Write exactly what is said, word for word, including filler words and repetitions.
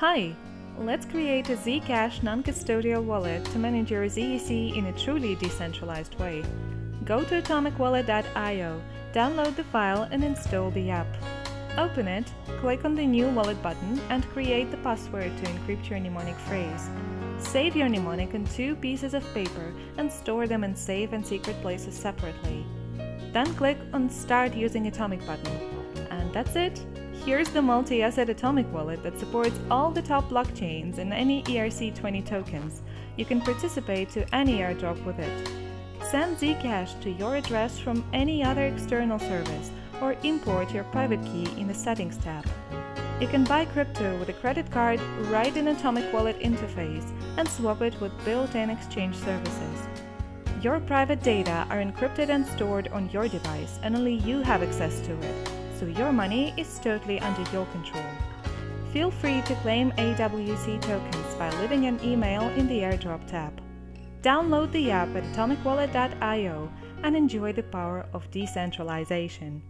Hi! Let's create a Zcash non-custodial wallet to manage your Z E C in a truly decentralized way. Go to Atomic Wallet dot i o, download the file and install the app. Open it, click on the New Wallet button and create the password to encrypt your mnemonic phrase. Save your mnemonic on two pieces of paper and store them in safe and secret places separately. Then click on Start using Atomic button. And that's it! Here's the multi-asset Atomic wallet that supports all the top blockchains and any E R C twenty tokens. You can participate to any airdrop with it. Send Zcash to your address from any other external service or import your private key in the Settings tab. You can buy crypto with a credit card right in Atomic Wallet interface and swap it with built-in exchange services. Your private data are encrypted and stored on your device and only you have access to it. So your money is totally under your control. Feel free to claim A W C tokens by leaving an email in the airdrop tab. Download the app at Atomic Wallet dot i o and enjoy the power of decentralization.